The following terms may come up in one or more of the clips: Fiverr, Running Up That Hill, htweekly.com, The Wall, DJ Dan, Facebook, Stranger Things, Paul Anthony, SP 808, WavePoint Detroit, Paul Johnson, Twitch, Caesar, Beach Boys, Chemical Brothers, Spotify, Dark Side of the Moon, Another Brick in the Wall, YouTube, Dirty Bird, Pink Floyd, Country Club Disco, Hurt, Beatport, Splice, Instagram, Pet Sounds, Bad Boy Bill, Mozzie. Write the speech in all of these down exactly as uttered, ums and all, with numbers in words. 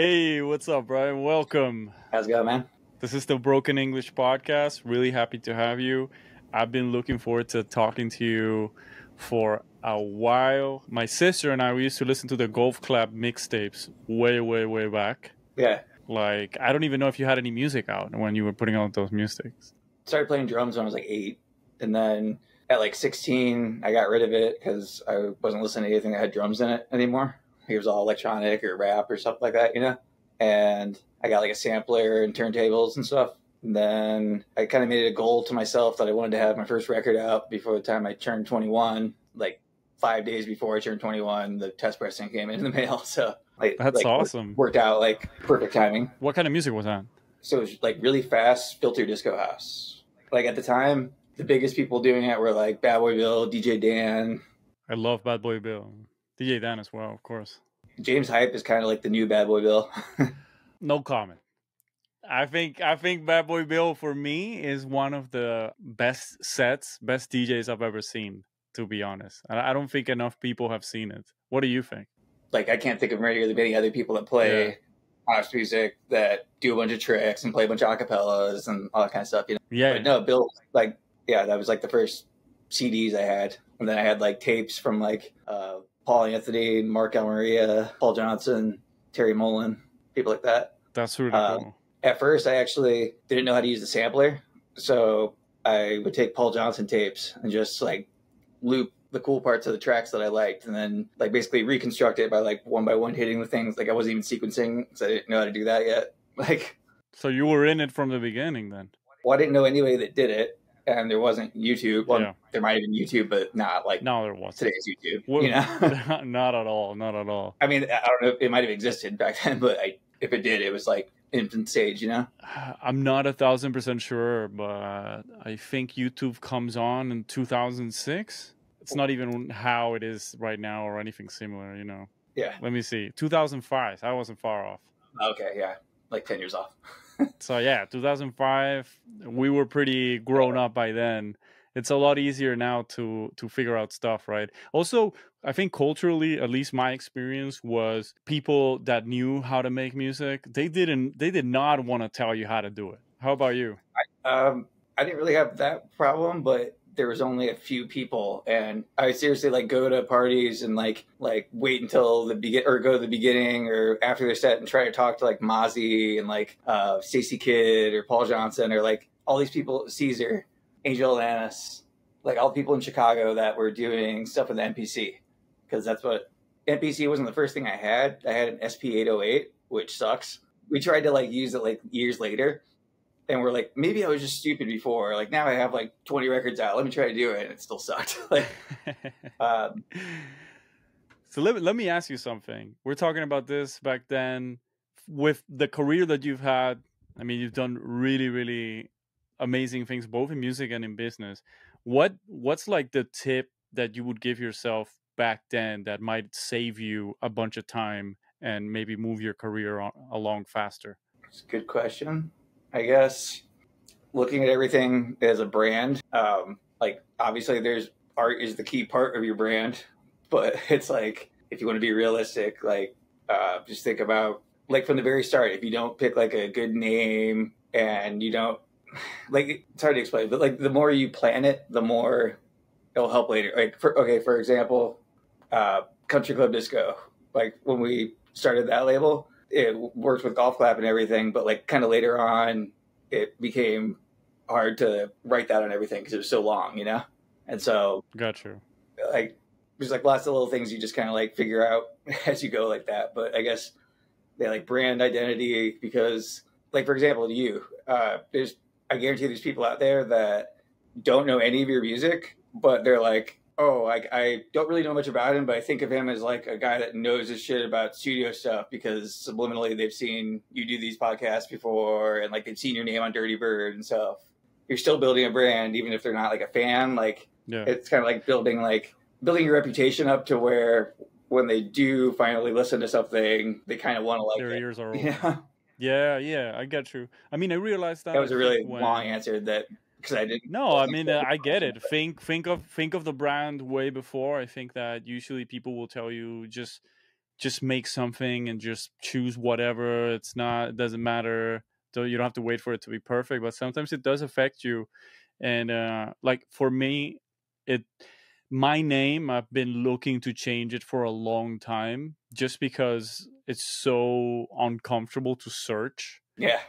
Hey, what's up, Brian? Welcome. How's it going, man? This is the Broken English Podcast. Really happy to have you. I've been looking forward to talking to you for a while. My sister and I, we used to listen to the Golf Club mixtapes way, way, way back. Yeah. Like, I don't even know if you had any music out when you were putting out those musics. Started playing drums when I was like eight. And then at like sixteen, I got rid of it because I wasn't listening to anything that had drums in it anymore. It was all electronic or rap or stuff like that, you know? And I got like a sampler and turntables and stuff. And then I kind of made it a goal to myself that I wanted to have my first record out before the time I turned twenty-one. Like five days before I turned twenty-one, the test pressing came in the mail. So like, that's like, awesome. Worked out like perfect timing. What kind of music was that? So it was like really fast filter disco house. Like at the time, the biggest people doing it were like Bad Boy Bill, D J Dan. I love Bad Boy Bill. D J Dan as well, of course. James Hype is kind of like the new Bad Boy Bill. No comment. I think I think Bad Boy Bill for me is one of the best sets, best D Js I've ever seen, to be honest. I don't think enough people have seen it. What do you think? Like, I can't think of really many other people that play yeah. house music that do a bunch of tricks and play a bunch of acapellas and all that kind of stuff, you know? Yeah. But no, Bill, like, yeah, that was like the first C Ds I had. And then I had like tapes from like uh, Paul Anthony, Mark Almeria, Paul Johnson, Terry Mullen, people like that. That's really um, cool. At first, I actually didn't know how to use the sampler. So I would take Paul Johnson tapes and just like loop the cool parts of the tracks that I liked and then like basically reconstruct it by like one by one hitting the things. Like I wasn't even sequencing because I didn't know how to do that yet. Like, so you were in it from the beginning then? Well, I didn't know anybody that did it. And there wasn't YouTube. Well, yeah. There might have been YouTube, but not like no, there wasn't. Today's YouTube. Well, you know? Not at all. Not at all. I mean, I don't know. It might have existed back then, but I, if it did, it was like infant stage, you know? I'm not a thousand percent sure, but I think YouTube comes on in two thousand six. It's not even how it is right now or anything similar, you know? Yeah. Let me see. two thousand five. I wasn't far off. Okay, yeah. Like ten years off. So yeah, two thousand five, we were pretty grown up by then. It's a lot easier now to to figure out stuff, right? Also, I think culturally, at least my experience was people that knew how to make music, they didn't they did not want to tell you how to do it. How about you? I, um I didn't really have that problem, but there was only a few people, and I would seriously like go to parties and like like wait until the begin or go to the beginning or after their set and try to talk to like Mozzie and like uh, Stacey Kidd or Paul Johnson or like all these people, Caesar, Angel Alanis, like all the people in Chicago that were doing stuff with the N P C, because that's what N P C wasn't the first thing I had. I had an S P eight oh eight, which sucks. We tried to like use it like years later. And we're like, maybe I was just stupid before. Like now I have like twenty records out. Let me try to do it. And it still sucked. Like, um, so let, let me ask you something. We're talking about this back then. With the career that you've had, I mean, you've done really, really amazing things, both in music and in business. What What's like the tip that you would give yourself back then that might save you a bunch of time and maybe move your career on, along faster? That's a good question. I guess looking at everything as a brand, um, like obviously there's art is the key part of your brand, but it's like, if you want to be realistic, like uh, just think about like from the very start, if you don't pick like a good name and you don't like, it's hard to explain, but like the more you plan it, the more it'll help later. Like, for, okay, for example, uh, Country Club Disco, like when we started that label, it worked with Golf Club and everything, but like kind of later on, it became hard to write that on everything because it was so long, you know? And so, gotcha. Like, there's like lots of little things you just kind of like figure out as you go like that. But I guess they yeah, like brand identity because, like, for example, you, uh, there's, I guarantee there's people out there that don't know any of your music, but they're like, oh, I, I don't really know much about him, but I think of him as like a guy that knows his shit about studio stuff because subliminally they've seen you do these podcasts before and like they've seen your name on Dirty Bird and stuff. You're still building a brand, even if they're not like a fan. Like yeah. It's kind of like building like building your reputation up to where when they do finally listen to something, they kind of want to like their it. Ears are open. Yeah. yeah, yeah, I got you. I mean, I realized that that was a really when... long answer that. Because I didn't. No, I mean, uh, I get it. Think, think of, think of the brand way before. I think that usually people will tell you just just make something and just choose whatever. It's not, it doesn't matter. So you don't have to wait for it to be perfect, but sometimes it does affect you. And uh, like for me, it, my name, I've been looking to change it for a long time just because it's so uncomfortable to search. Yeah.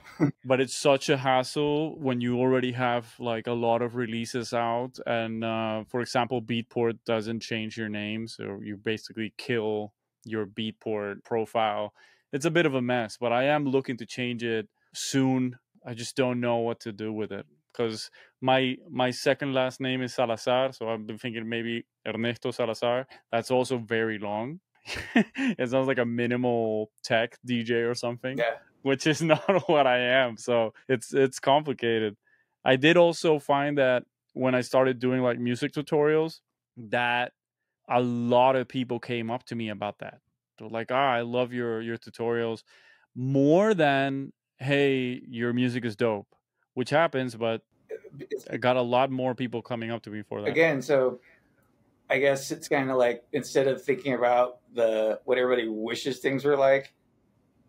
But it's such a hassle when you already have like a lot of releases out. And uh, for example, Beatport doesn't change your name. So you basically kill your Beatport profile. It's a bit of a mess, but I am looking to change it soon. I just don't know what to do with it. Because my my second last name is Salazar, so I've been thinking maybe Ernesto Salazar. That's also very long. It sounds like a minimal tech D J or something, yeah. Which is not what I am. So it's it's complicated. I did also find that when I started doing like music tutorials, that a lot of people came up to me about that. They're like, ah, I love your your tutorials more than, hey, your music is dope. Which happens, but I got a lot more people coming up to me for that. Again, so I guess it's kind of like, instead of thinking about the what everybody wishes things were like,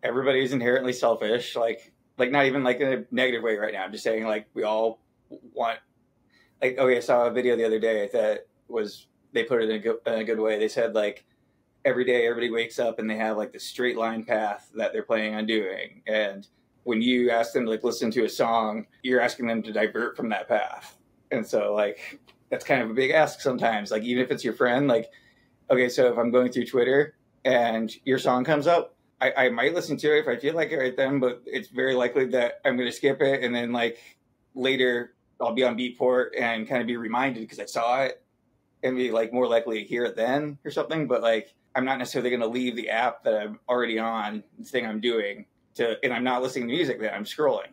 everybody's inherently selfish. Like, like not even like in a negative way right now. I'm just saying like we all want, like, okay, I saw a video the other day that was, they put it in a good, in a good way. They said like every day everybody wakes up and they have like the straight line path that they're planning on doing. And when you ask them to like listen to a song, you're asking them to divert from that path. And so like, that's kind of a big ask sometimes. Like even if it's your friend, like, okay, so if I'm going through Twitter and your song comes up, I, I might listen to it if I feel like it right then, but it's very likely that I'm going to skip it. And then like later I'll be on Beatport and kind of be reminded because I saw it and be like more likely to hear it then or something. But like, I'm not necessarily going to leave the app that I'm already on, the thing I'm doing. To, and I'm not listening to music, then I'm scrolling.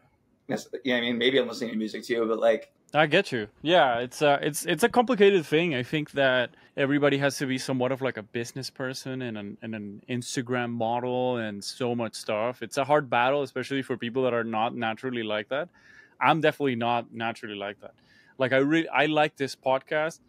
That's, yeah, I mean, maybe I'm listening to music too, but like... I get you. Yeah, it's a, it's it's a complicated thing. I think that everybody has to be somewhat of like a business person and an, and an Instagram model and so much stuff. It's a hard battle, especially for people that are not naturally like that. I'm definitely not naturally like that. Like, I really, I like this podcast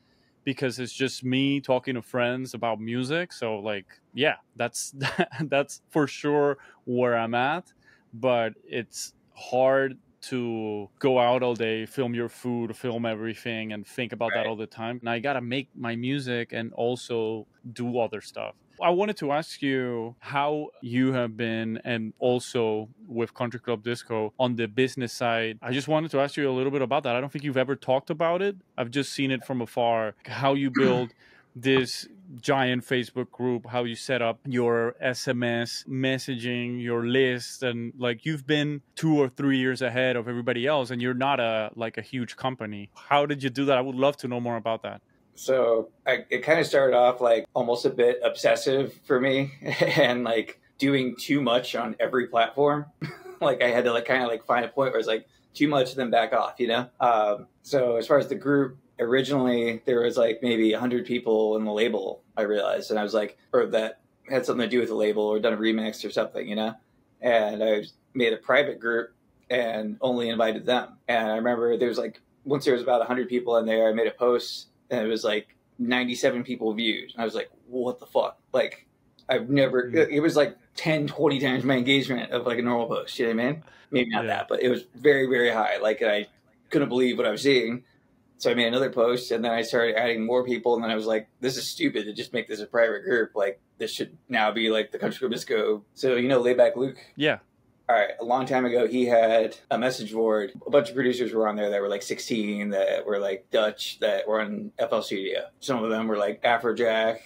because it's just me talking to friends about music. So like, yeah, that's that's for sure where I'm at. But it's hard to go out all day, film your food, film everything, and think about right. that all the time. And I got to make my music and also do other stuff. I wanted to ask you how you have been, and also with Country Club Disco on the business side. I just wanted to ask you a little bit about that. I don't think you've ever talked about it. I've just seen it from afar, how you build this giant Facebook group, how you set up your S M S messaging, your list, and like you've been two or three years ahead of everybody else, and you're not a like a huge company. How did you do that? I would love to know more about that. So I, it kind of started off like almost a bit obsessive for me and like doing too much on every platform. Like I had to like kind of like find a point where it's like too much, then back off, you know? Um, so as far as the group, originally there was like maybe one hundred people in the label, I realized. And I was like, or that had something to do with the label or done a remix or something, you know? And I made a private group and only invited them. And I remember there was like, once there was about one hundred people in there, I made a post. And it was like ninety-seven people viewed. And I was like, what the fuck? Like, I've never, it was like ten, twenty times my engagement of like a normal post. You know what I mean? Maybe not yeah. that, but it was very, very high. Like, I couldn't believe what I was seeing. So I made another post and then I started adding more people. And then I was like, this is stupid to just make this a private group. Like, this should now be like the Country Club Disco. So, you know, Laidback Luke? Yeah. All right. A long time ago, he had a message board. A bunch of producers were on there that were like sixteen, that were like Dutch, that were on F L Studio. Some of them were like Afrojack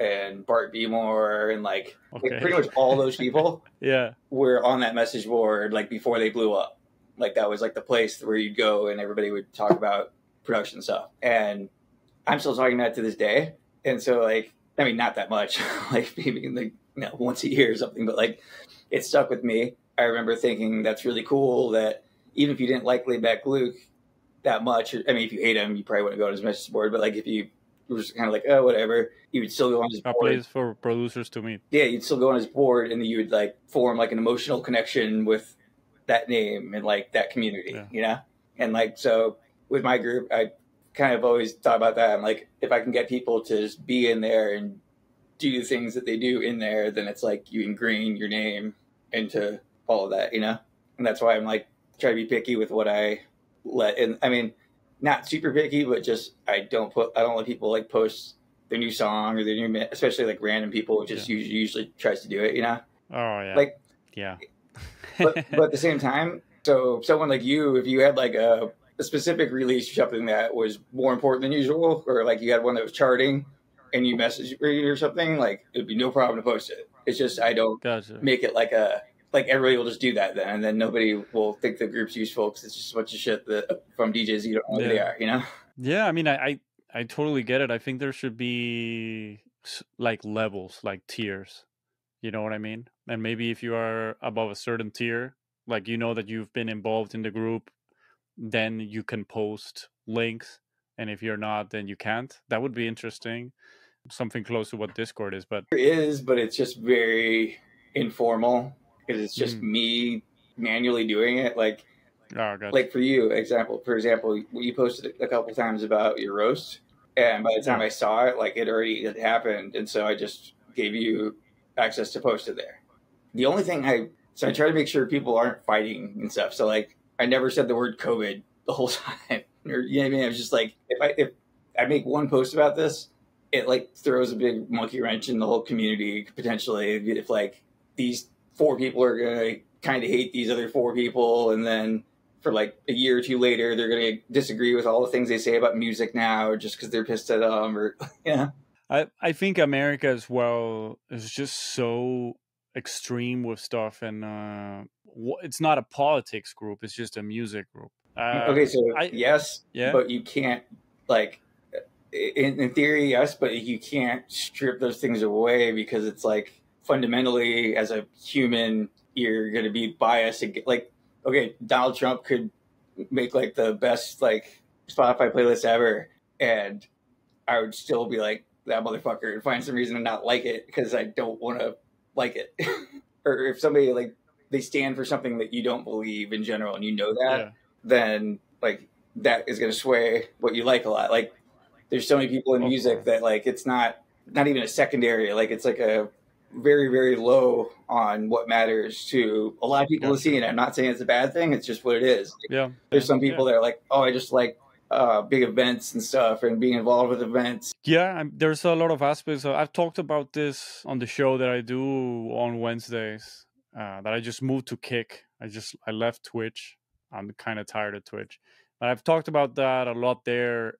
and Bart B. Moore and like, okay. like pretty much all those people yeah. were on that message board like before they blew up. Like that was like the place where you'd go and everybody would talk about production stuff. And I'm still talking about it to this day. And so like, I mean, not that much, like maybe like you know, once a year or something, but like it stuck with me. I remember thinking that's really cool that even if you didn't like Laidback Luke that much, I mean, if you hate him, you probably wouldn't go on his message board. But like if you were just kind of like, oh, whatever, you would still go on his board. A place for producers to meet. Yeah, you'd still go on his board and then you would like form like an emotional connection with that name and like that community, yeah. you know? And like, so with my group, I kind of always thought about that. I'm like, if I can get people to just be in there and do the things that they do in there, then it's like you ingrain your name into all of that, you know? And that's why I'm like, try to be picky with what I let in. I mean, not super picky, but just I don't put, I don't let people like post their new song or their new, especially like random people, which just yeah. usually, usually tries to do it, you know? Oh, yeah. Like, yeah. but, but at the same time, so someone like you, if you had like a, a specific release or something that was more important than usual, or like you had one that was charting, and you message me or something, like it'd be no problem to post it. It's just I don't gotcha. Make it like a like everybody will just do that then, and then nobody will think the group's useful because it's just a bunch of shit that from D Js you don't know yeah. who they are, you know? Yeah, I mean, I, I I totally get it. I think there should be like levels, like tiers. You know what I mean? And maybe if you are above a certain tier, like you know that you've been involved in the group, then you can post links. And if you're not, then you can't. That would be interesting. Something close to what Discord is, but it is, but it's just very informal because it's just mm. me manually doing it. Like, oh, gotcha. Like for you, example, for example, you posted a couple times about your roast, and by the time yeah. I saw it, like it already had happened, and so I just gave you access to post it there. The only thing I so I try to make sure people aren't fighting and stuff. So like, I never said the word COVID the whole time. Or, you know what I mean? I was just like, if I if I make one post about this, it like throws a big monkey wrench in the whole community potentially. If like these four people are gonna kind of hate these other four people, and then for like a year or two later, they're gonna disagree with all the things they say about music now just because they're pissed at them. Or yeah, I I think America as well is just so extreme with stuff, and uh, it's not a politics group; it's just a music group. Uh, okay, so I, yes, yeah. but you can't, like, in, in theory, yes, but you can't strip those things away because it's, like, fundamentally, as a human, you're going to be biased. Like, okay, Donald Trump could make, like, the best, like, Spotify playlist ever, and I would still be like, that motherfucker, and find some reason to not like it because I don't want to like it. Or if somebody, like, they stand for something that you don't believe in general and you know that. Yeah. Then like that is going to sway what you like a lot. Like there's so many people in music that like, it's not, not even a secondary, like it's like a very, very low on what matters to a lot of people to see. And I'm not saying it's a bad thing. It's just what it is. Like, yeah. There's some people yeah. that are like, oh, I just like uh, big events and stuff and being involved with events. Yeah. I'm, there's a lot of aspects. I've talked about this on the show that I do on Wednesdays uh, that I just moved to Kick. I just, I left Twitch. I'm kind of tired of Twitch. But I've talked about that a lot there.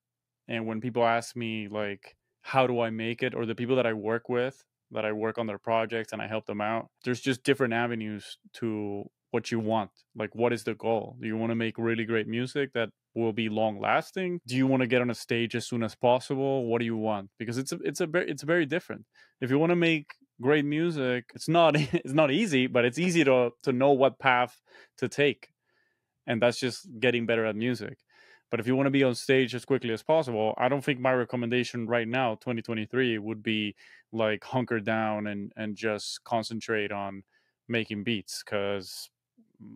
And when people ask me, like, how do I make it? Or the people that I work with, that I work on their projects and I help them out, there's just different avenues to what you want. Like, what is the goal? Do you want to make really great music that will be long lasting? Do you want to get on a stage as soon as possible? What do you want? Because it's a, it's a it's very different. If you want to make great music, it's not it's not easy, but it's easy to to know what path to take. And that's just getting better at music. But if you want to be on stage as quickly as possible, I don't think my recommendation right now, twenty twenty-three, would be like hunker down and, and just concentrate on making beats. Because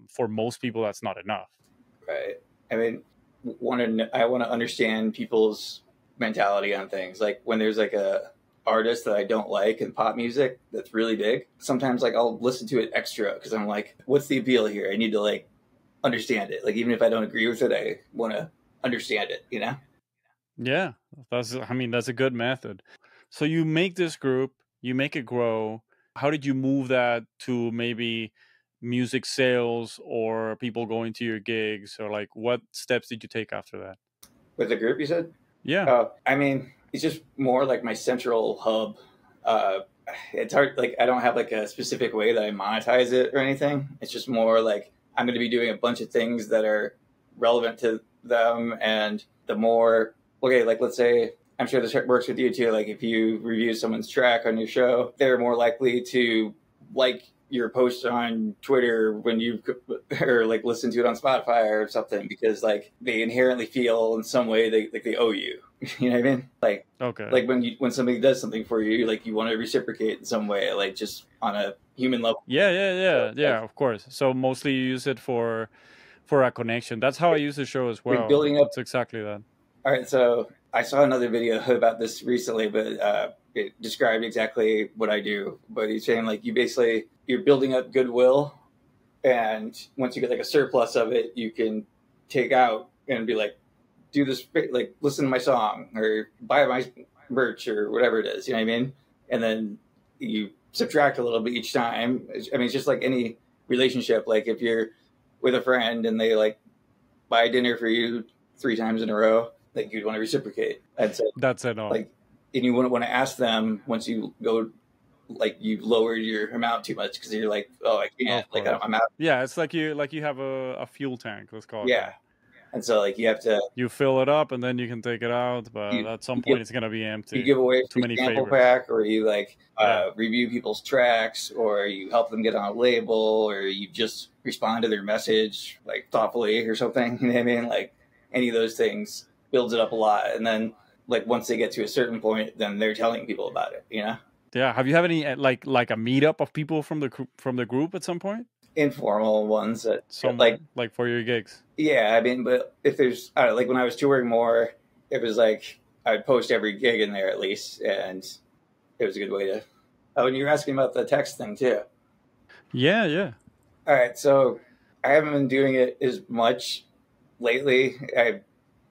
for most people, that's not enough. Right. I mean, want to, I want to understand people's mentality on things. Like when there's like a artist that I don't like in pop music that's really big, sometimes like I'll listen to it extra because I'm like, what's the appeal here? I need to like understand it. Like even if I don't agree with it, I want to understand it, you know? Yeah, that's, I mean, that's a good method. So you make this group, you make it grow. How did you move that to maybe music sales or people going to your gigs? Or like what steps did you take after that? With the group, you said? Yeah. Uh, I mean, it's just more like my central hub. Uh, it's hard. Like I don't have like a specific way that I monetize it or anything. It's just more like, I'm going to be doing a bunch of things that are relevant to them. And the more, okay, like let's say, I'm sure this works with you too. Like if you review someone's track on your show, they're more likely to like your post on Twitter when you, or like listen to it on Spotify or something, because like they inherently feel in some way they like they owe you. You know what I mean? Like, okay. Like when you, when somebody does something for you, like you want to reciprocate in some way, like just on a human level. Yeah, yeah, yeah, so, yeah. Like, of course. So mostly you use it for, for a connection. That's how I use the show as well. Like building up. That's exactly that. All right. So I saw another video about this recently, but uh, it described exactly what I do, but he's saying like you basically you're building up goodwill, and once you get like a surplus of it, you can take out and be like, do this, like listen to my song or buy my merch or whatever it is, you know what I mean? And then you subtract a little bit each time. I mean, it's just like any relationship. Like if you're with a friend and they like buy dinner for you three times in a row, like you'd want to reciprocate. That's it. That's it all. Like, and you wouldn't want to ask them once you go, like you lowered your amount too much because you're like, oh, I can't, like I'm out. Yeah, it's like you like you have a, a fuel tank, let's call it. Yeah, and so like you have to you fill it up and then you can take it out, but you, at some point give, it's gonna be empty. You give away too many sample favorites. Pack, or you like uh, yeah. review people's tracks, or you help them get on a label, or you just respond to their message like thoughtfully or something. You know what I mean? Like any of those things builds it up a lot, and then like once they get to a certain point, then they're telling people about it, you know? Yeah. Have you have any like like a meetup of people from the from the group at some point? Informal ones that some, like like for your gigs. Yeah, I mean, but if there's I don't know, like when I was touring more, it was like I'd post every gig in there at least, and it was a good way to. Oh, and you were asking about the text thing too. Yeah, yeah. All right, so I haven't been doing it as much lately. I,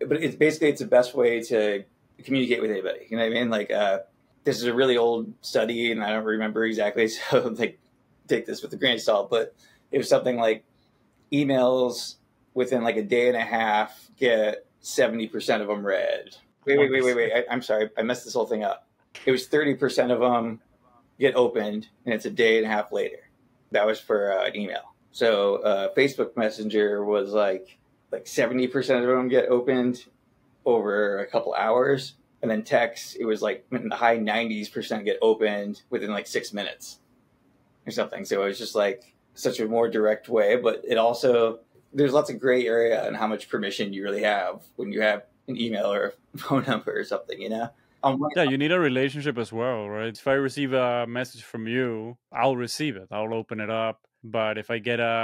but it's basically it's the best way to communicate with anybody. You know what I mean? Like. Uh, This is a really old study, and I don't remember exactly, so like, take this with a grain of salt. But it was something like emails within like a day and a half get seventy percent of them read. Wait, wait, wait, wait, wait. I, I'm sorry, I messed this whole thing up. It was thirty percent of them get opened, and it's a day and a half later. That was for uh, an email. So uh, Facebook Messenger was like like seventy percent of them get opened over a couple hours. And then text, it was like in the high nineties percent get opened within like six minutes or something. So it was just like such a more direct way. But it also, there's lots of gray area on how much permission you really have when you have an email or a phone number or something, you know? Um, yeah, you need a relationship as well, right? If I receive a message from you, I'll receive it. I'll open it up. But if I get a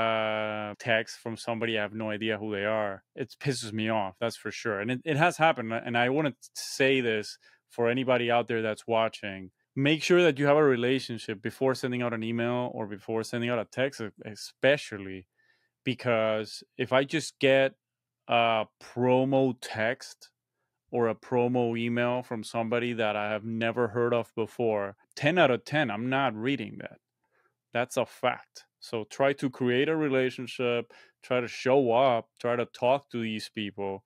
text from somebody, I have no idea who they are. It pisses me off. That's for sure. And it, it has happened. And I want to say this for anybody out there that's watching. Make sure that you have a relationship before sending out an email or before sending out a text, especially because if I just get a promo text or a promo email from somebody that I have never heard of before, ten out of ten, I'm not reading that. That's a fact. So try to create a relationship, try to show up, try to talk to these people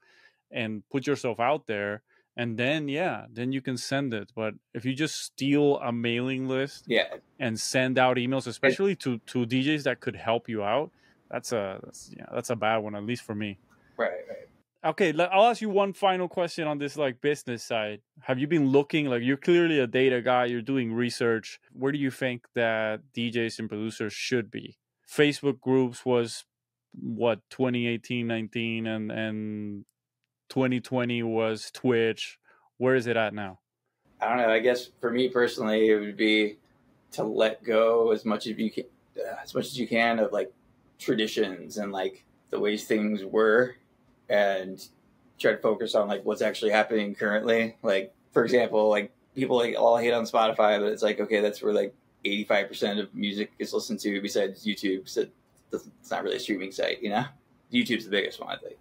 and put yourself out there. And then, yeah, then you can send it. But if you just steal a mailing list yeah. and send out emails, especially to, to D Js that could help you out, that's a, that's, yeah, that's a bad one, at least for me. Right, right. Okay, I'll ask you one final question on this like business side. Have you been looking, like you're clearly a data guy, you're doing research. Where do you think that D Js and producers should be? Facebook groups was what, twenty eighteen, nineteen and, and twenty twenty was Twitch. Where is it at now? I don't know. I guess for me personally, it would be to let go as much as you can, as much as you can of like traditions and like the ways things were. And try to focus on like what's actually happening currently. Like, for example, like people like all hate on Spotify, but it's like, okay, that's where like eighty-five percent of music is listened to besides YouTube. So it's not really a streaming site, you know? YouTube's the biggest one, I think.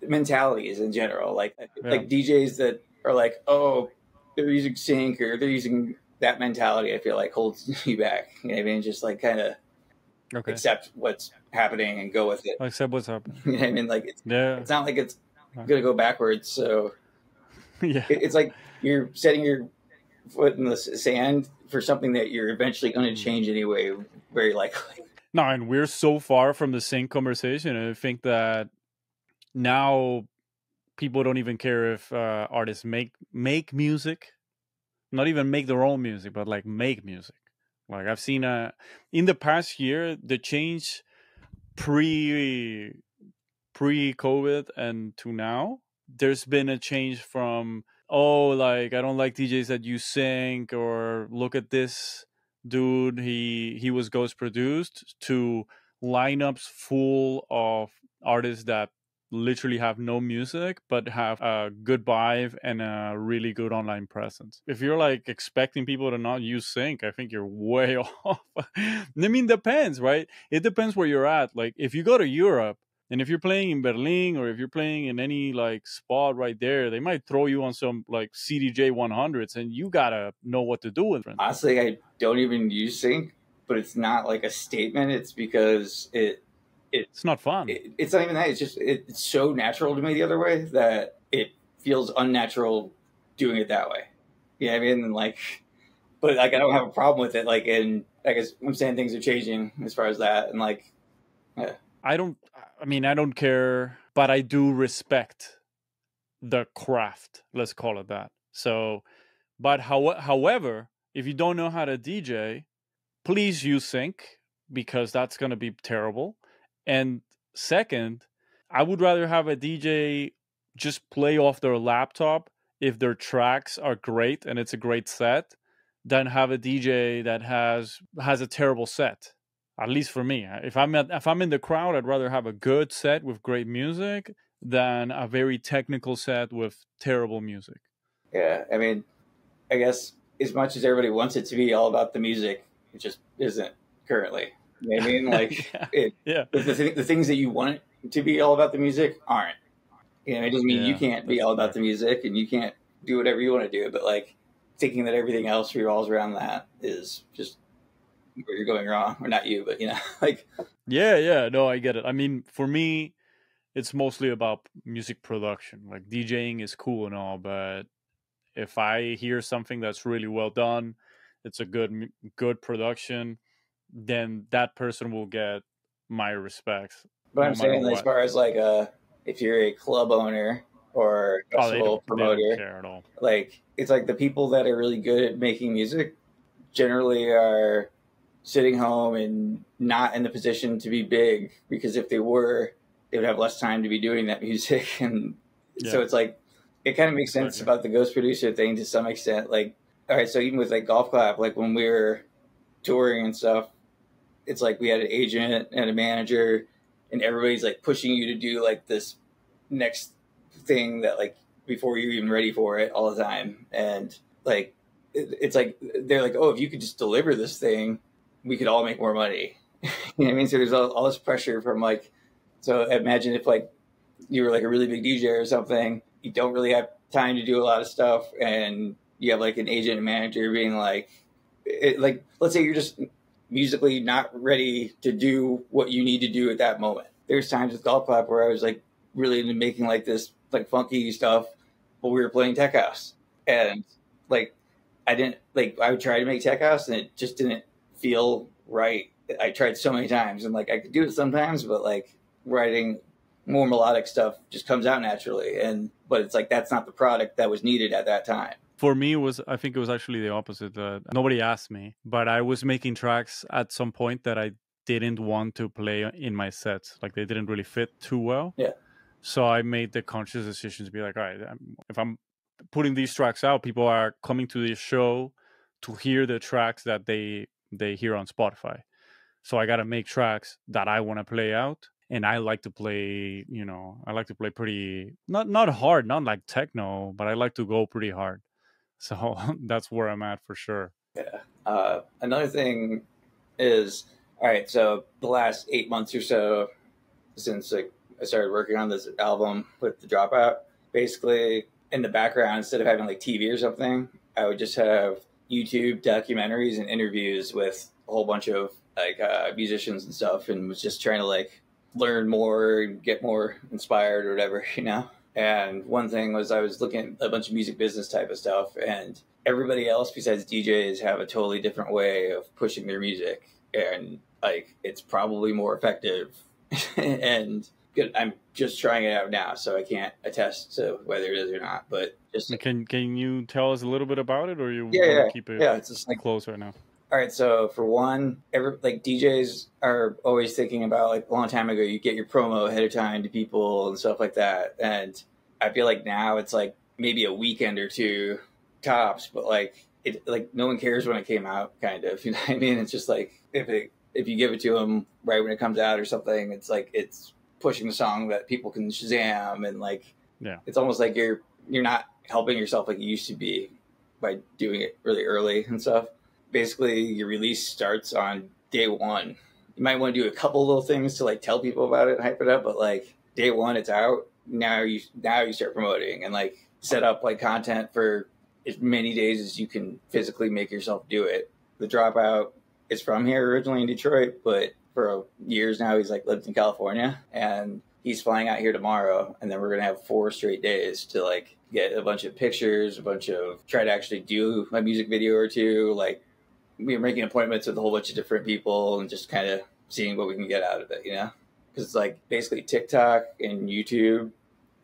The mentalities in general, like yeah. like D Js that are like, oh, they're using sync or they're using that mentality, I feel like holds you back. You know what I mean? Just like kind of okay. accept what's happening and go with it. Accept what's happening. You know what I mean? Like it's, yeah. it's not like it's gonna go backwards. So yeah, it, it's like you're setting your foot in the sand for something that you're eventually going to change anyway, very likely. No, and we're so far from the same conversation. I think that now people don't even care if uh, artists make make music, not even make their own music, but like make music. Like I've seen a, in the past year, the change pre, pre-COVID and to now, there's been a change from, oh, like, I don't like D Js that you sync or look at this dude, he, he was ghost produced, to lineups full of artists that literally have no music, but have a good vibe and a really good online presence. If you're like expecting people to not use sync, I think you're way off. I mean, depends, right? It depends where you're at. Like if you go to Europe and if you're playing in Berlin or if you're playing in any like spot right there, they might throw you on some like C D J one hundreds and you gotta know what to do with it. Honestly, I don't even use sync, but it's not like a statement. It's because it, It, it's not fun. It, it's not even that. It's just it, it's so natural to me the other way that it feels unnatural doing it that way. You know what I mean? And like, but like I don't have a problem with it. Like, and I guess I'm saying things are changing as far as that. And like, yeah. I don't. I mean, I don't care, but I do respect the craft. Let's call it that. So, but how, however, if you don't know how to D J, please use sync because that's going to be terrible. And second, I would rather have a D J just play off their laptop if their tracks are great and it's a great set than have a D J that has has a terrible set, at least for me. If I'm, at, if I'm in the crowd, I'd rather have a good set with great music than a very technical set with terrible music. Yeah, I mean, I guess as much as everybody wants it to be all about the music, it just isn't currently. You know what I mean? Like, yeah. It, yeah. The, th the things that you want it to be all about the music aren't. You know, it doesn't mean yeah, you can't be all about fair. the music and you can't do whatever you want to do. But, like, thinking that everything else revolves around that is just where you're going wrong. Or not you, but, you know, like. Yeah, yeah. No, I get it. I mean, for me, it's mostly about music production. Like, DJing is cool and all, but if I hear something that's really well done, it's a good, good production, then that person will get my respects. But no I'm saying what. as far as like uh if you're a club owner or a festival oh, promoter, like it's like the people that are really good at making music generally are sitting home and not in the position to be big, because if they were, they would have less time to be doing that music. And yeah. So it's like it kind of makes exactly. sense about the ghost producer thing to some extent. Like, all right, so even with like Golf Club, like when we were touring and stuff, it's like we had an agent and a manager and everybody's like pushing you to do like this next thing that like before you're even ready for it all the time. And like, it, it's like, they're like, oh, if you could just deliver this thing, we could all make more money. You know what I mean? So there's all, all this pressure from like, so imagine if like you were like a really big D J or something, you don't really have time to do a lot of stuff. And you have like an agent and manager being like, it, like, let's say you're just musically not ready to do what you need to do at that moment. There's times with Golf Club where I was like really into making like this like funky stuff, but we were playing tech house, and like I didn't like I would try to make tech house and it just didn't feel right. I tried so many times and like I could do it sometimes, but like writing more melodic stuff just comes out naturally. And but it's like that's not the product that was needed at that time. For me, it was I think it was actually the opposite. Uh, nobody asked me, but I was making tracks at some point that I didn't want to play in my sets. Like, they didn't really fit too well. Yeah. So I made the conscious decision to be like, all right, if I'm putting these tracks out, people are coming to this show to hear the tracks that they, they hear on Spotify. So I got to make tracks that I want to play out. And I like to play, you know, I like to play pretty, not, not hard, not like techno, but I like to go pretty hard. So that's where I'm at for sure. Yeah. Uh, another thing is, all right, so the last eight months or so since like I started working on this album with The Dropout, basically in the background, instead of having like T V or something, I would just have YouTube documentaries and interviews with a whole bunch of like uh, musicians and stuff, and was just trying to like learn more and get more inspired or whatever, you know? And one thing was I was looking at a bunch of music business type of stuff, and everybody else besides D Js have a totally different way of pushing their music. And like, it's probably more effective and good. I'm just trying it out now, so I can't attest to whether it is or not, but just. Can, can you tell us a little bit about it, or you yeah, want yeah, to keep it yeah, it's just like, close right now? All right. So for one, every, like D Js are always thinking about like a long time ago, you get your promo ahead of time to people and stuff like that. And I feel like now it's like maybe a weekend or two tops, but like it, like no one cares when it came out, kind of, you know what I mean? It's just like, if it, if you give it to them right when it comes out or something, it's like, it's pushing the song that people can Shazam, and like, yeah, it's almost like you're you're not helping yourself like you used to be by doing it really early and stuff. Basically, your release starts on day one. You might want to do a couple little things to like tell people about it, hype it up, but like day one, it's out. Now you now you start promoting and like set up like content for as many days as you can physically make yourself do it. The Dropout is from here originally in Detroit, but for years now he's like lived in California, and he's flying out here tomorrow, and then we're gonna have four straight days to like get a bunch of pictures, a bunch of try to actually do a music video or two. Like we were making appointments with a whole bunch of different people and just kind of seeing what we can get out of it, you know? Because it's like basically TikTok and YouTube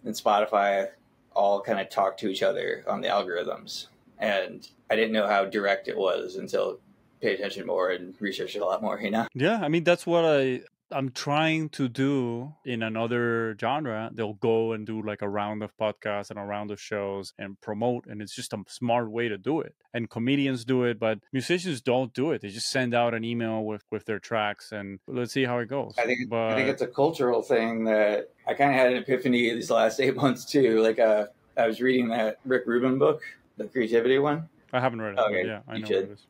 and Spotify all kind of talk to each other on the algorithms, and I didn't know how direct it was until pay attention more and research it a lot more, you know? Yeah, I mean, that's what I, I'm trying to do in another genre. They'll go and do like a round of podcasts and a round of shows and promote, and it's just a smart way to do it. And comedians do it, but musicians don't do it. They just send out an email with, with their tracks and let's see how it goes. I think, but... I think it's a cultural thing that I kind of had an epiphany these last eight months too. Like uh, I was reading that Rick Rubin book, the creativity one. I haven't read it. Okay, yeah, I know what it is.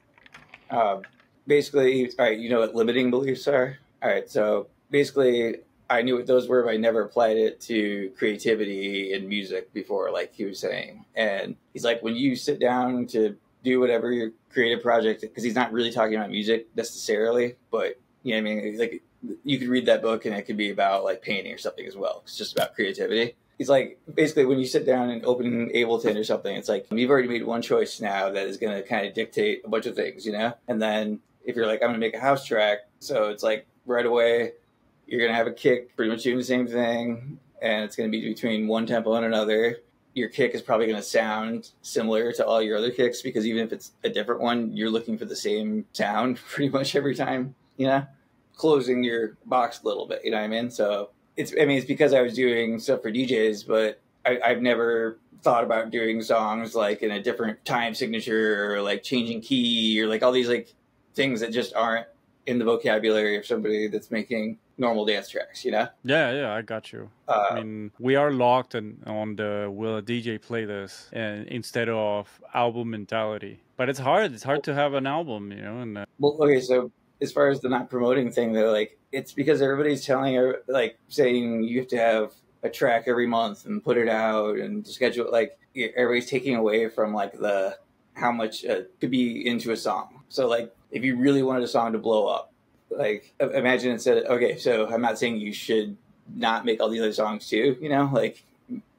Um, basically, all right, you know what limiting beliefs are? All right, so basically I knew what those were, but I never applied it to creativity and music before, like he was saying. And he's like, when you sit down to do whatever your creative project, because he's not really talking about music necessarily, but you know what I mean? He's like, you could read that book and it could be about like painting or something as well. It's just about creativity. He's like, basically when you sit down and open Ableton or something, it's like, you've already made one choice now that is going to kind of dictate a bunch of things, you know? And then if you're like, I'm going to make a house track. So it's like, right away, you're going to have a kick pretty much doing the same thing, and it's going to be between one tempo and another. Your kick is probably going to sound similar to all your other kicks, because even if it's a different one, you're looking for the same sound pretty much every time, you know, closing your box a little bit, you know what I mean? So it's, I mean, it's because I was doing stuff for D Js, but I, I've never thought about doing songs like in a different time signature, or like changing key, or like all these like things that just aren't in the vocabulary of somebody that's making normal dance tracks, you know? Yeah, yeah, I got you. Uh, I mean, we are locked in, on the will a D J play this, and instead of album mentality. But it's hard. It's hard to have an album, you know? And uh... Well, okay, so as far as the not promoting thing, though, like, it's because everybody's telling, like, saying you have to have a track every month and put it out and schedule it. Like, everybody's taking away from, like, the how much uh, could be into a song. So, like, if you really wanted a song to blow up, like imagine instead of, okay, so I'm not saying you should not make all these other songs too, you know, like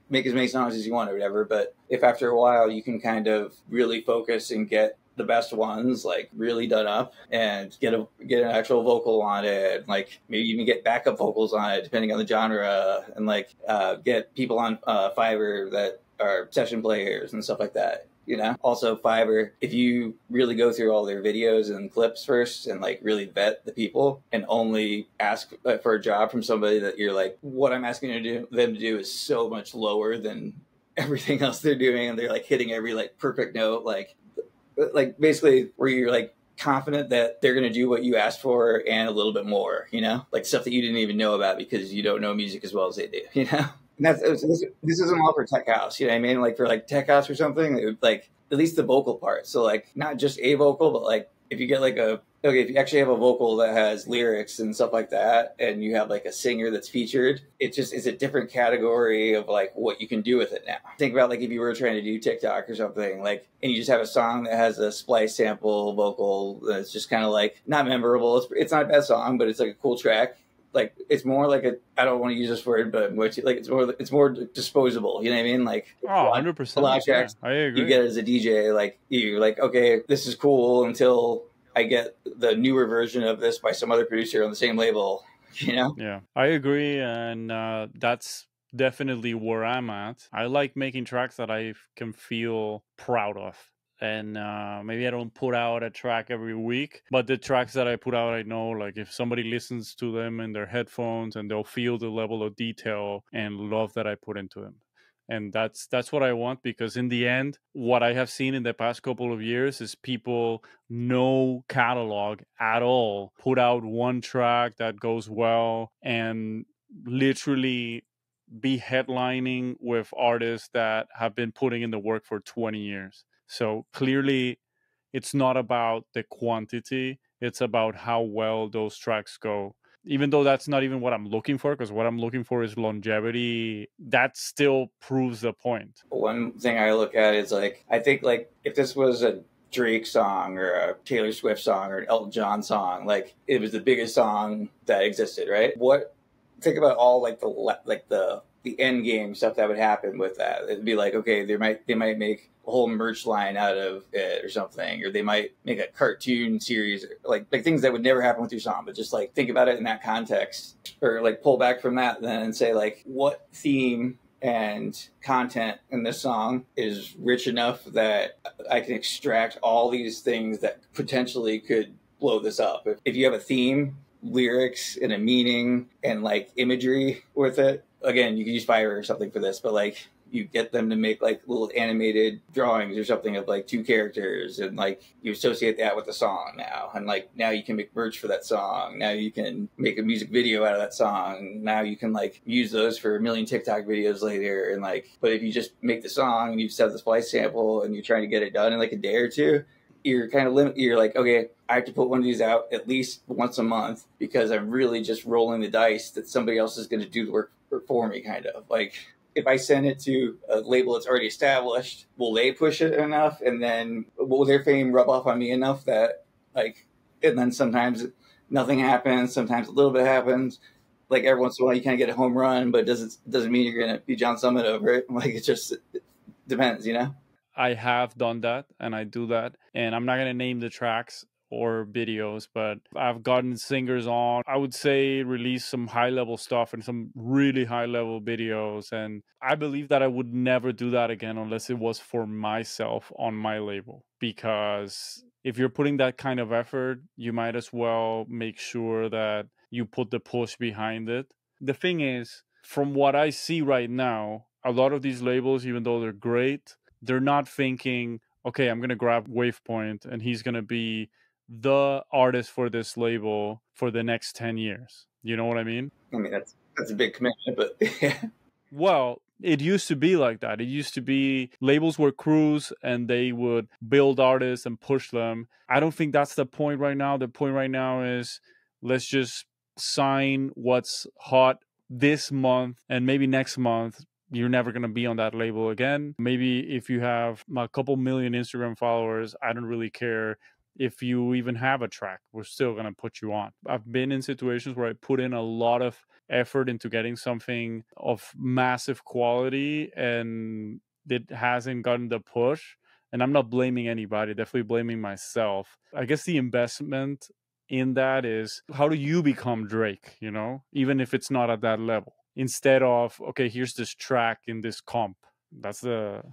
make as many songs as you want or whatever. But if after a while you can kind of really focus and get the best ones, like really done up and get a, get an actual vocal on it, like maybe even get backup vocals on it, depending on the genre, and like uh, get people on uh, Fiverr that are session players and stuff like that. You know, also Fiverr, if you really go through all their videos and clips first and like really vet the people and only ask for a job from somebody that you're like, what I'm asking you to do, them to do is so much lower than everything else they're doing. And they're like hitting every like perfect note, like, like basically where you're like confident that they're going to do what you asked for and a little bit more, you know, like stuff that you didn't even know about because you don't know music as well as they do, you know? And that's, this, this isn't all for tech house, you know what I mean? Like for like tech house or something, it would like at least the vocal part. So like not just a vocal, but like if you get like a, okay, if you actually have a vocal that has lyrics and stuff like that, and you have like a singer that's featured, it just is a different category of like what you can do with it now. Think about like if you were trying to do TikTok or something, like, and you just have a song that has a Splice sample vocal that's just kind of like not memorable. It's, it's not a bad song, but it's like a cool track. Like, it's more like a, I don't want to use this word, but like it's more it's more disposable. You know what I mean? Like, oh, one hundred percent. A lot of tracks, yeah, I agree. You get as a D J, like, you're like, okay, this is cool until I get the newer version of this by some other producer on the same label, you know? Yeah, I agree. And uh, that's definitely where I'm at. I like making tracks that I can feel proud of. And uh, maybe I don't put out a track every week, but the tracks that I put out, I know, like if somebody listens to them in their headphones, and they'll feel the level of detail and love that I put into them. And that's that's what I want, because in the end, what I have seen in the past couple of years is people, no catalog at all, put out one track that goes well, and literally be headlining with artists that have been putting in the work for twenty years. So clearly it's not about the quantity, it's about how well those tracks go. Even though that's not even what I'm looking for, because what I'm looking for is longevity, that still proves the point. One thing I look at is, like, I think, like, if this was a Drake song or a Taylor Swift song or an Elton John song, like, it was the biggest song that existed, right? What, think about all, like, the like the the end game stuff that would happen with that. It'd be like, okay, they might they might make a whole merch line out of it or something, or they might make a cartoon series, like like things that would never happen with your song, but just, like, think about it in that context, or, like, pull back from that then and say, like, what theme and content in this song is rich enough that I can extract all these things that potentially could blow this up. If, if you have a theme, lyrics, and a meaning, and, like, imagery with it, again, you can use Fiverr or something for this, but, like, you get them to make, like, little animated drawings or something of, like, two characters, and, like, you associate that with the song now, and, like, now you can make merch for that song, now you can make a music video out of that song, now you can, like, use those for a million TikTok videos later, and, like, but if you just make the song and you just have the Splice sample and you're trying to get it done in, like, a day or two, you're kind of limit. You're like, okay, I have to put one of these out at least once a month because I'm really just rolling the dice that somebody else is going to do the work for me, kind of. Like, if I send it to a label that's already established, will they push it enough? And then will their fame rub off on me enough that, like, and then sometimes nothing happens, sometimes a little bit happens. Like, every once in a while you kind of get a home run, but it doesn't, doesn't mean you're going to be John Summit over it. Like, it just it depends, you know? I have done that, and I do that, and I'm not going to name the tracks or videos, but I've gotten singers on, I would say, release some high level stuff and some really high level videos. And I believe that I would never do that again unless it was for myself on my label, because if you're putting that kind of effort, you might as well make sure that you put the push behind it. The thing is, from what I see right now, a lot of these labels, even though they're great, they're not thinking, okay, I'm going to grab Wavepoint and he's going to be the artist for this label for the next ten years. You know what I mean? I mean, that's, that's a big commitment, but yeah. Well, it used to be like that. It used to be labels were crews and they would build artists and push them. I don't think that's the point right now. The point right now is, let's just sign what's hot this month, and maybe next month you're never going to be on that label again. Maybe if you have a couple million Instagram followers, I don't really care if you even have a track. We're still going to put you on. I've been in situations where I put in a lot of effort into getting something of massive quality and it hasn't gotten the push. And I'm not blaming anybody, definitely blaming myself. I guess the investment in that is, how do you become Drake, you know, even if it's not at that level? Instead of, okay, here's this track in this comp. That's the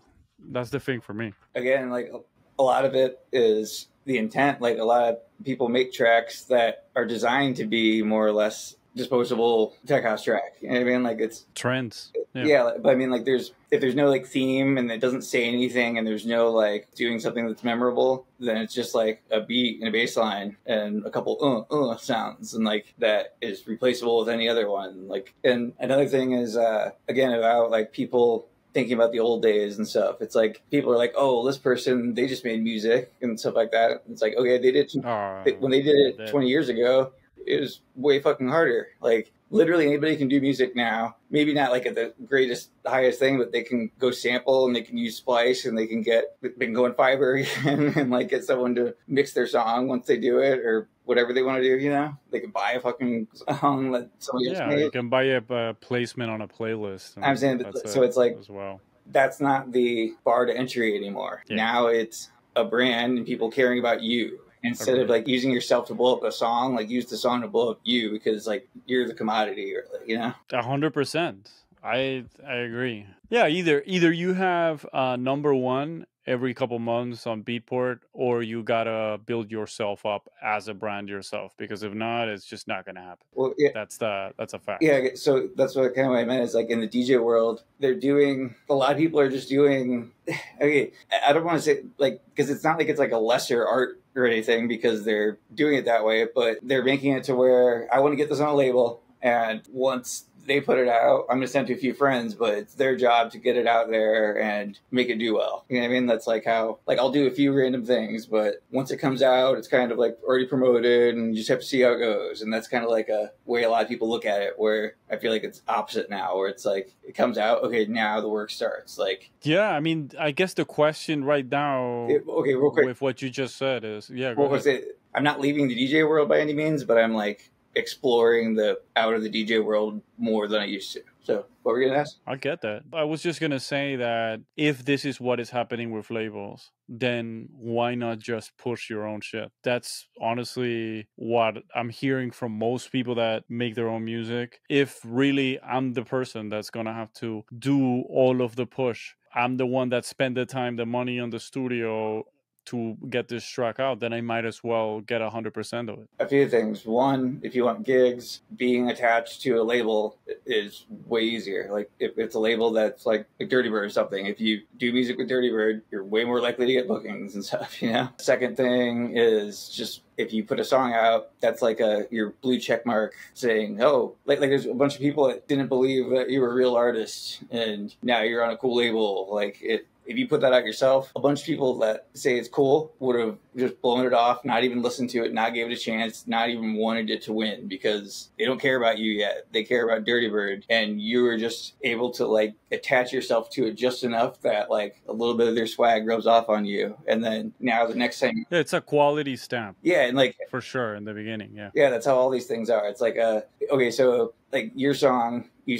that's the thing for me. Again, like, a lot of it is the intent. Like, a lot of people make tracks that are designed to be more or less disposable tech house track. You know what I mean? Like, it's trends. Yeah. yeah, but I mean, like, there's if there's no, like, theme and it doesn't say anything and there's no, like, doing something that's memorable, then it's just like a beat and a bass line and a couple uh uh sounds, and, like, that is replaceable with any other one. Like, and another thing is uh again about, like, people thinking about the old days and stuff. It's like, people are like, oh, this person, they just made music and stuff like that. It's like, okay, they did oh, they, when they did it that... twenty years ago, it was way fucking harder. Like, literally anybody can do music now. Maybe not, like, at the greatest, highest thing, but they can go sample and they can use Splice and they can get, they can go on Fiverr again and, like, get someone to mix their song once they do it, or whatever they want to do, you know? They can buy a fucking song that somebody else made. Yeah, you can buy a uh, placement on a playlist. I'm saying, but, so it's like, as well, that's not the bar to entry anymore. Yeah. Now it's a brand and people caring about you. Instead of, like, using yourself to blow up a song, like, use the song to blow up you, because, like, you're the commodity, or, you know? one hundred percent. I I agree. Yeah, either either you have uh, number one every couple months on Beatport, or you got to build yourself up as a brand yourself, because if not, it's just not going to happen. Well, yeah, that's, the, that's a fact. Yeah, so that's what kind of what I meant is, like, in the D J world, they're doing, a lot of people are just doing, I mean, I don't want to say, like, because it's not like it's, like, a lesser art or anything, because they're doing it that way, but they're making it to where I want to get this on a label, and once they put it out. I'm going to send it to a few friends, but it's their job to get it out there and make it do well. You know what I mean? That's like how, like, I'll do a few random things, but once it comes out, it's kind of like already promoted and you just have to see how it goes. And that's kind of like a way a lot of people look at it, where I feel like it's opposite now, where it's like, it comes out, okay, now the work starts. Like, yeah, I mean, I guess the question right now, it, okay, real quick, with what you just said is, yeah, go ahead. It? I'm not leaving the D J world by any means, but I'm like, exploring the out of the D J world more than I used to. So what were you gonna ask? I get that. I was just gonna say that if this is what is happening with labels, then why not just push your own shit? That's honestly what I'm hearing from most people that make their own music. If really I'm the person that's gonna have to do all of the push, I'm the one that spent the time, the money on the studio to get this track out, then I might as well get one hundred percent of it. A few things. One, if you want gigs, being attached to a label is way easier. Like, if it's a label that's like, like Dirty Bird or something, if you do music with Dirty Bird, you're way more likely to get bookings and stuff, you know? Second thing is just, if you put a song out, that's like a your blue check mark saying, oh, like, like there's a bunch of people that didn't believe that you were a real artist, and now you're on a cool label. Like, it, if you put that out yourself, a bunch of people that say it's cool would have just blown it off, not even listened to it, not gave it a chance, not even wanted it to win, because they don't care about you yet. They care about Dirty Bird, and you were just able to, like, attach yourself to it just enough that, like, a little bit of their swag rubs off on you, and then now the next time... Yeah, it's a quality stamp. Yeah. And like, for sure, in the beginning, yeah, yeah, that's how all these things are. It's like, uh, okay, so like your song, you,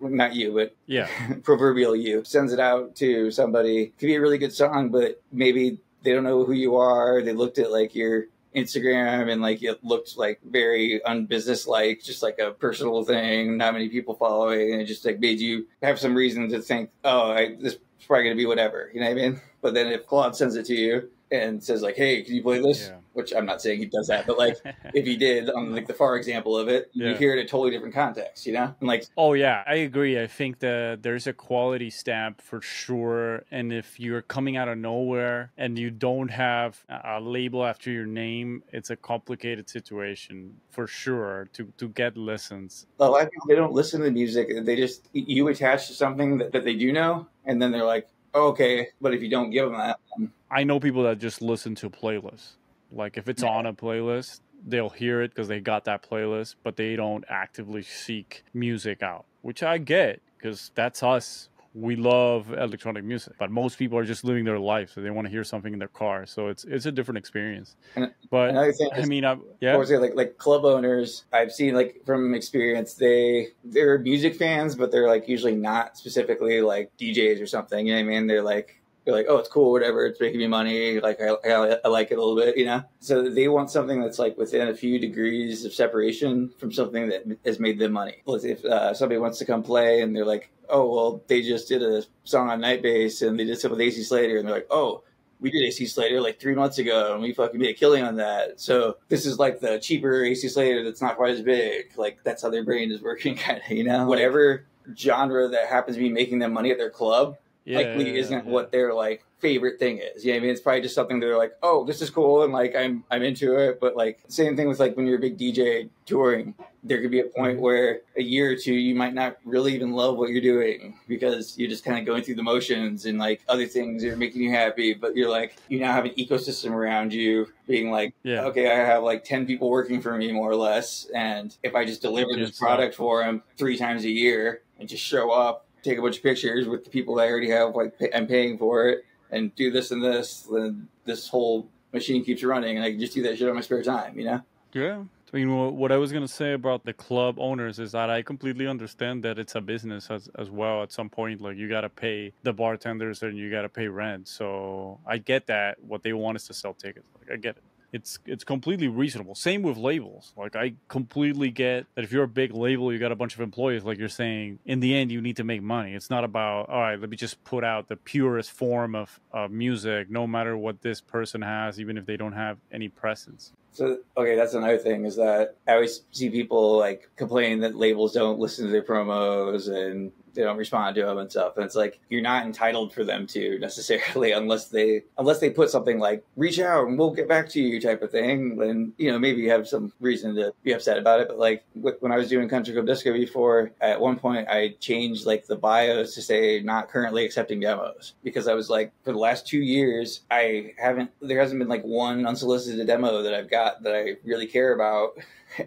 not you, but yeah, proverbial you sends it out to somebody. It could be a really good song, but maybe they don't know who you are. They looked at like your Instagram and like it looked like very unbusinesslike, just like a personal thing, not many people following, and it just like made you have some reason to think, oh, I, this is probably gonna be whatever, you know what I mean? But then if Claude sends it to you and says like, hey, can you play this? Yeah. Which I'm not saying he does that, but like if he did, on like the far example of it, yeah, you hear it in a totally different context, you know? And like, oh yeah, I agree. I think that there's a quality stamp for sure. And if you're coming out of nowhere and you don't have a label after your name, it's a complicated situation for sure to, to get listens. A lot of people, they don't listen to music. They just, you attach to something that, that they do know. And then they're like, oh, okay, but if you don't give them that one. I know people that just listen to playlists. Like if it's yeah. on a playlist, they'll hear it because they got that playlist, but they don't actively seek music out, which I get because that's us. We love electronic music, but most people are just living their life, so they want to hear something in their car. So it's it's a different experience. And, but another thing is, I mean, I, yeah, I would say like like club owners, I've seen like from experience, they they're music fans, but they're like usually not specifically like D Js or something. You know what I mean? They're like. You're like, oh, it's cool, whatever. It's making me money. Like, I, I, I like it a little bit, you know? So they want something that's like within a few degrees of separation from something that has made them money. If uh, somebody wants to come play and they're like, oh, well, they just did a song on Night Bass and they did something with A C Slater. And they're like, oh, we did A C Slater like three months ago and we fucking made a killing on that. So this is like the cheaper A C Slater that's not quite as big. Like, that's how their brain is working, kind of, you know? Whatever genre that happens to be making them money at their club, Yeah, likely isn't yeah. what their like favorite thing is. Yeah, you know what I mean, it's probably just something they're like, oh, this is cool, and like I'm I'm into it. But like same thing with like when you're a big D J touring, there could be a point where a year or two you might not really even love what you're doing because you're just kind of going through the motions and like other things are making you happy. But you're like, you now have an ecosystem around you being like, yeah, okay, I have like ten people working for me more or less, and if I just deliver this product for them three times a year and just show up, take a bunch of pictures with the people that I already have, like pay, I'm paying for it, and do this and this, then this whole machine keeps running, and I can just do that shit on my spare time, you know? Yeah. I mean, what I was going to say about the club owners is that I completely understand that it's a business as, as well. At some point, like you got to pay the bartenders and you got to pay rent. So I get that what they want is to sell tickets. Like I get it. It's it's completely reasonable. Same with labels. Like, I completely get that if you're a big label, you got a bunch of employees, like you're saying, in the end, you need to make money. It's not about, all right, let me just put out the purest form of, of music, no matter what this person has, even if they don't have any presence. So, okay, that's another thing, is that I always see people, like, complain that labels don't listen to their promos and they don't respond to them and stuff. And it's like, you're not entitled for them to necessarily, unless they unless they put something like, reach out and we'll get back to you type of thing. Then, you know, maybe you have some reason to be upset about it. But, like, when I was doing Country Club Disco before, at one point I changed, like, the bios to say not currently accepting demos. Because I was like, for the last two years, I haven't, there hasn't been, like, one unsolicited demo that I've got that I really care about.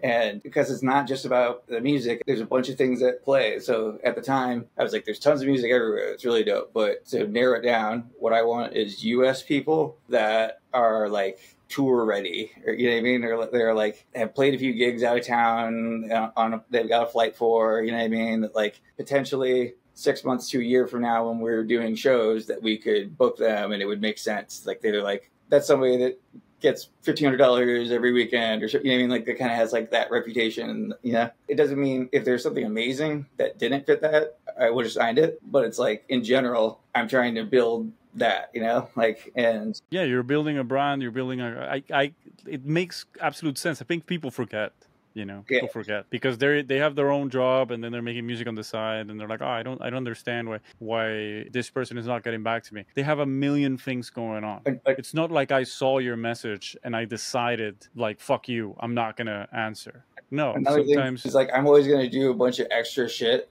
And because it's not just about the music, there's a bunch of things that play. So at the time, I was like, there's tons of music everywhere. It's really dope. But to narrow it down, what I want is U S people that are like tour ready, or, you know what I mean? Or they're like, have played a few gigs out of town on, a, they've got a flight for, you know what I mean? Like potentially six months to a year from now when we're doing shows that we could book them and it would make sense. Like they're like, that's somebody that gets fifteen hundred dollars every weekend or so, you know what I mean? Like it kind of has like that reputation, you know? It doesn't mean if there's something amazing that didn't fit that, I would have signed it. But it's like, in general, I'm trying to build that, you know, like, and yeah, you're building a brand, you're building a, I, I, it makes absolute sense. I think people forget, you know, people yeah. forget because they they have their own job and then they're making music on the side and they're like, oh, I don't, I don't understand why, why this person is not getting back to me. They have a million things going on. I, I, it's not like I saw your message and I decided like, fuck you, I'm not going to answer. No, another sometimes it's like, I'm always going to do a bunch of extra shit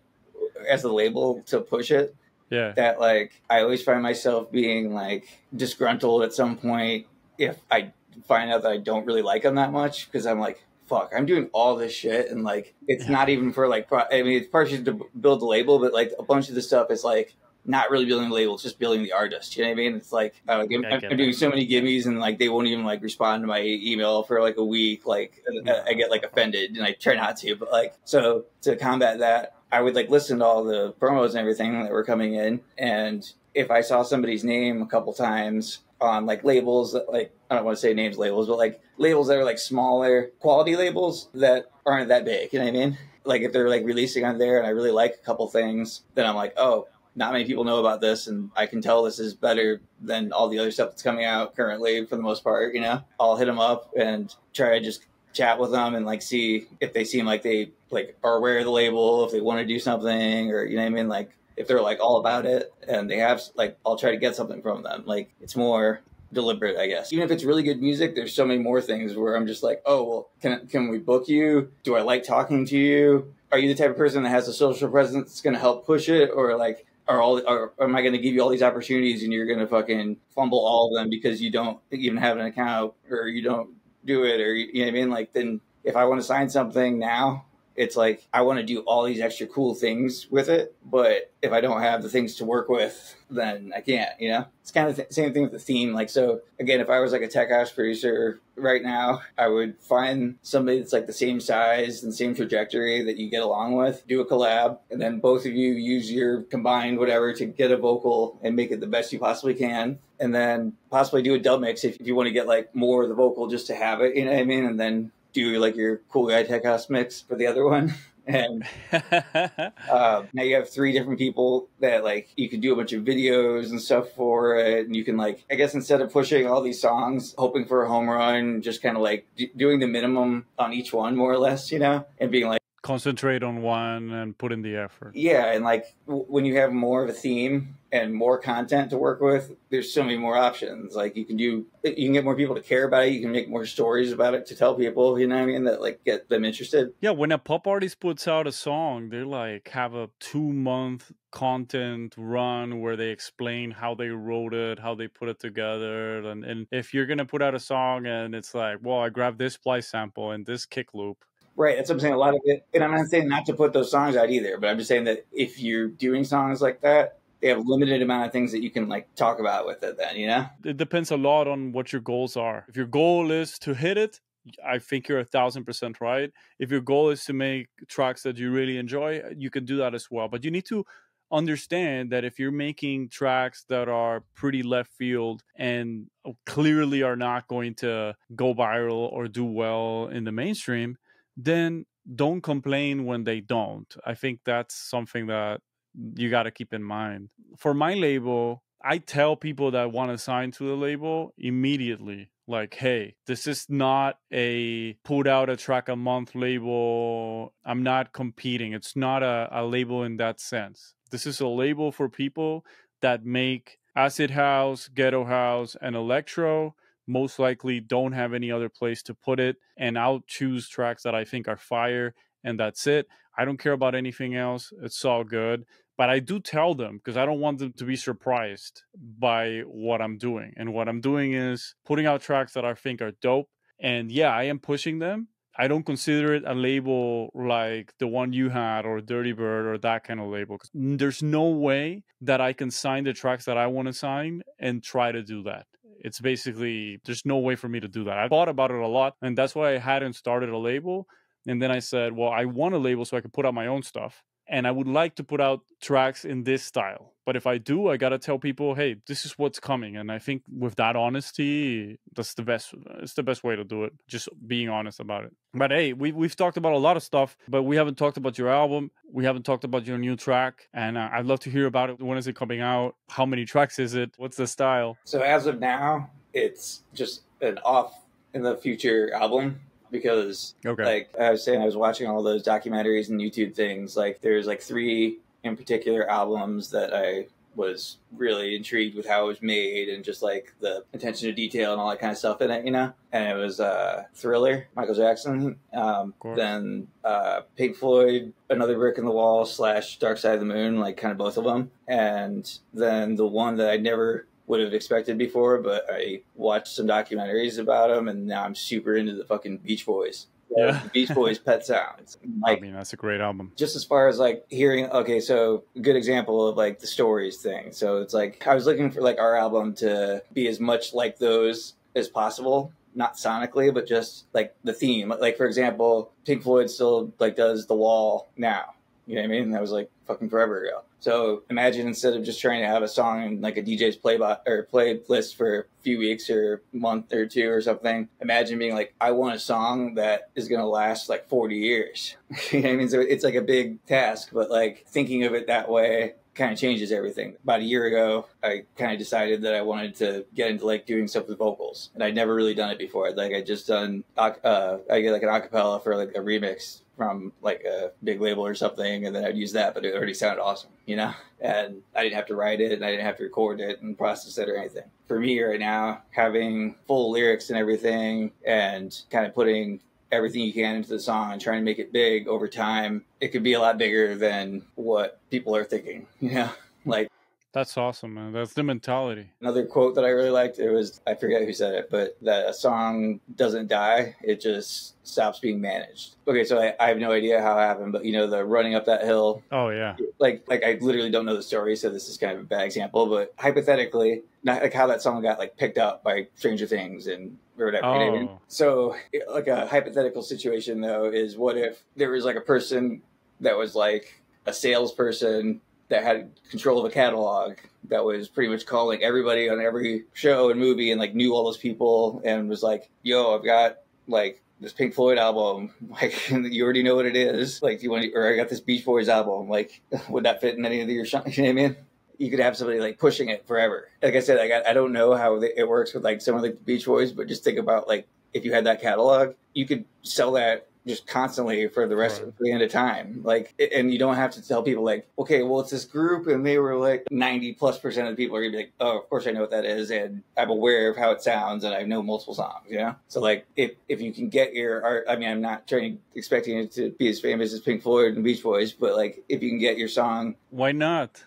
as a label to push it. Yeah. That like, I always find myself being like disgruntled at some point if I find out that I don't really like them that much, because I'm like, fuck, I'm doing all this shit. And like, it's yeah. not even for like, pro I mean, it's partially to build the label, but like a bunch of the stuff is like not really building the label, it's just building the artist. You know what I mean? It's like, uh, I'm, yeah, I'm doing so many gimmies and like, they won't even like respond to my email for like a week. Like yeah. I get like offended and I try not to, but like, so to combat that, I would like listen to all the promos and everything that were coming in. And if I saw somebody's name a couple times on like labels that like, I don't want to say names labels, but like labels that are like smaller quality labels that aren't that big, you know what I mean? Like if they're like releasing on there and I really like a couple things, then I'm like, oh, not many people know about this. And I can tell this is better than all the other stuff that's coming out currently for the most part, you know? I'll hit them up and try to just chat with them and like see if they seem like they like are aware of the label, if they want to do something, or you know what I mean, like if they're like all about it and they have like, I'll try to get something from them. Like it's more deliberate, I guess. Even if it's really good music, there's so many more things where I'm just like, oh well, can can we book you? Do I like talking to you? Are you the type of person that has a social presence that's going to help push it, or like are all or am I going to give you all these opportunities and you're going to fucking fumble all of them because you don't even have an account or you don't do it, or you know what I mean? Like then if I want to sign something now, it's like I want to do all these extra cool things with it, but if I don't have the things to work with, then I can't, you know? It's kind of the same thing with the theme. Like, so again, if I was like a tech house producer right now, I would find somebody that's like the same size and same trajectory that you get along with, do a collab, and then both of you use your combined whatever to get a vocal and make it the best you possibly can. And then possibly do a dub mix if you want to get like more of the vocal just to have it, you know what I mean? And then do like your cool guy tech house mix for the other one. And uh, now you have three different people that like you can do a bunch of videos and stuff for it, and you can like, I guess instead of pushing all these songs hoping for a home run, just kind of like d doing the minimum on each one more or less, you know, and being like concentrate on one and put in the effort. Yeah, and like w when you have more of a theme and more content to work with, there's so many more options. Like you can do, you can get more people to care about it. You can make more stories about it to tell people, you know what I mean? That like get them interested. Yeah. When a pop artist puts out a song, they like have a two month content run where they explain how they wrote it, how they put it together. And, and if you're going to put out a song and it's like, well, I grabbed this Splice sample and this kick loop. Right, that's what I'm saying. A lot of it, and I'm not saying not to put those songs out either, but I'm just saying that if you're doing songs like that, they have a limited amount of things that you can like talk about with it then, you know? It depends a lot on what your goals are. If your goal is to hit it, I think you're a thousand percent right. If your goal is to make tracks that you really enjoy, you can do that as well. But you need to understand that if you're making tracks that are pretty left field and clearly are not going to go viral or do well in the mainstream, then don't complain when they don't. I think that's something that you got to keep in mind. For my label, I tell people that want to sign to the label immediately. Like, hey, this is not a put out a track a month label. I'm not competing. It's not a, a label in that sense. This is a label for people that make acid house, ghetto house, and electro. Most likely don't have any other place to put it. And I'll choose tracks that I think are fire. And that's it. I don't care about anything else. It's all good. But I do tell them because I don't want them to be surprised by what I'm doing. And what I'm doing is putting out tracks that I think are dope. And yeah, I am pushing them. I don't consider it a label like the one you had or Dirty Bird or that kind of label. There's no way that I can sign the tracks that I want to sign and try to do that. It's basically, there's no way for me to do that. I thought about it a lot. And that's why I hadn't started a label. And then I said, well, I want a label so I can put out my own stuff. And I would like to put out tracks in this style. But if I do, I got to tell people, hey, this is what's coming. And I think with that honesty, that's the best. It's the best way to do it. Just being honest about it. But hey, we, we've talked about a lot of stuff, but we haven't talked about your album. We haven't talked about your new track. And uh, I'd love to hear about it. When is it coming out? How many tracks is it? What's the style? So as of now, it's just an off in the future album. Because, okay. like I was saying, I was watching all those documentaries and YouTube things. Like, there's like three in particular albums that I was really intrigued with how it was made and just like the attention to detail and all that kind of stuff in it, you know? And it was uh, Thriller, Michael Jackson, um, then uh, Pink Floyd, Another Brick in the Wall slash Dark Side of the Moon, like kind of both of them. And then the one that I never would have expected before, but I watched some documentaries about them, and now I'm super into the fucking Beach Boys. So yeah. The Beach Boys Pet Sounds. Like, I mean, that's a great album. Just as far as like hearing, okay, so a good example of like the stories thing. So it's like, I was looking for like our album to be as much like those as possible. Not sonically, but just like the theme. Like, for example, Pink Floyd still like does The Wall now. You know what I mean? That was like fucking forever ago. So imagine instead of just trying to have a song and like a D J's play bot or playlist for a few weeks or a month or two or something, imagine being like, I want a song that is going to last like forty years. You know what I mean? So it's like a big task, but like thinking of it that way kind of changes everything. About a year ago, I kind of decided that I wanted to get into like doing stuff with vocals, and I'd never really done it before. Like I just done, uh, I get like an acapella for like a remix from like a big label or something, and then I'd use that, but it already sounded awesome, you know? And I didn't have to write it, and I didn't have to record it and process it or anything. For me right now, having full lyrics and everything and kind of putting everything you can into the song and trying to make it big over time, it could be a lot bigger than what people are thinking, you know? Like, that's awesome, man. That's the mentality. Another quote that I really liked, it was, I forget who said it, but that a song doesn't die, it just stops being managed. Okay, so I, I have no idea how it happened, but you know, the running up that hill. Oh yeah. Like, like I literally don't know the story, so this is kind of a bad example, but hypothetically, not like how that song got like picked up by Stranger Things and or whatever. Oh. You know what I mean? So like a hypothetical situation though is, what if there was like a person that was like a salesperson that had control of a catalog that was pretty much calling everybody on every show and movie and like knew all those people and was like, yo, I've got like this Pink Floyd album, like, you already know what it is. Like, do you want to, or I got this Beach Boys album, like, would that fit in any of your songs? You know what I mean? You could have somebody like pushing it forever. Like I said, like, I, I don't know how it works with like someone like the Beach Boys, but just think about like, if you had that catalog, you could sell that just constantly for the rest right. of the end of time. Like, and you don't have to tell people like, okay, well, it's this group and they were like ninety plus percent of the people are gonna be like, oh, of course I know what that is. And I'm aware of how it sounds and I know multiple songs, you know? So like, if, if you can get your art, I mean, I'm not trying expecting it to be as famous as Pink Floyd and Beach Boys, but like, if you can get your song. Why not?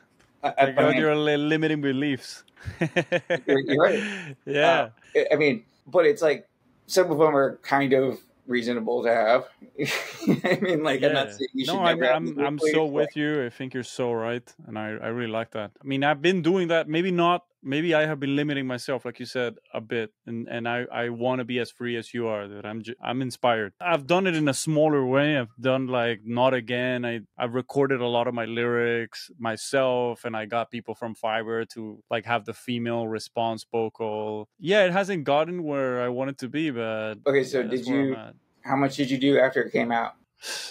I, I, I mean, your limiting beliefs. you're, you're right. Yeah. Uh, I mean, but it's like, some of them are kind of reasonable to have. I mean, like, yeah. I'm not saying you should no, never I mean, have I'm, I'm so with you. I think you're so right. And I, I really like that. I mean, I've been doing that. Maybe not. Maybe I have been limiting myself, like you said, a bit. And, and I, I want to be as free as you are, that I'm, I'm inspired. I've done it in a smaller way. I've done like Not Again. I, I've recorded a lot of my lyrics myself. And I got people from Fiverr to like have the female response vocal. Yeah, it hasn't gotten where I want it to be, but. Okay, so yeah, did you, how much did you do after it came out?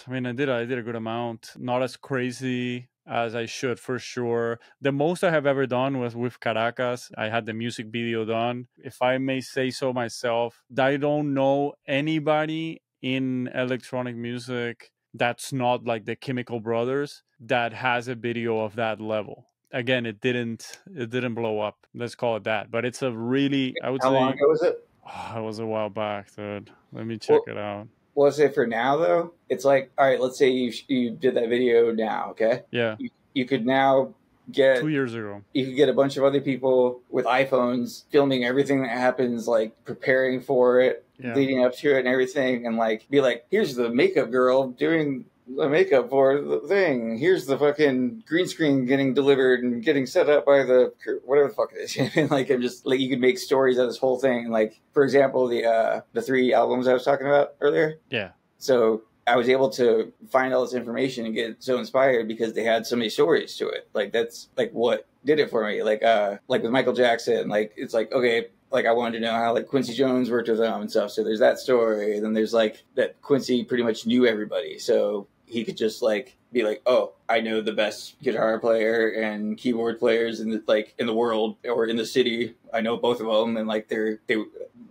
I mean, I did, I did a good amount. Not as crazy as I should, for sure. The most I have ever done was with Caracas. I had the music video done. If I may say so myself, I don't know anybody in electronic music that's not like the Chemical Brothers that has a video of that level. Again, it didn't it didn't blow up. Let's call it that. But it's a really, I would How say... How long ago was it? Oh, it was a while back, dude. Let me check well, it out. Well, say for now, though, it's like, all right, let's say you you did that video now, okay? Yeah. You, you could now get... Two years ago. You could get a bunch of other people with iPhones filming everything that happens, like preparing for it, yeah. leading up to it and everything, and like be like, here's the makeup girl doing... the makeup for the thing. Here's the fucking green screen getting delivered and getting set up by the whatever the fuck it is. Like I'm just like you could make stories out of this whole thing. Like for example, the uh the three albums I was talking about earlier. Yeah. So I was able to find all this information and get so inspired because they had so many stories to it. Like that's like what did it for me. Like uh like with Michael Jackson. Like it's like okay. Like, I wanted to know how, like, Quincy Jones worked with them and stuff. So there's that story. And then there's, like, that Quincy pretty much knew everybody. So he could just, like, be like, oh, I know the best guitar player and keyboard players in the, like, in the world or in the city. I know both of them. And, like, they're, they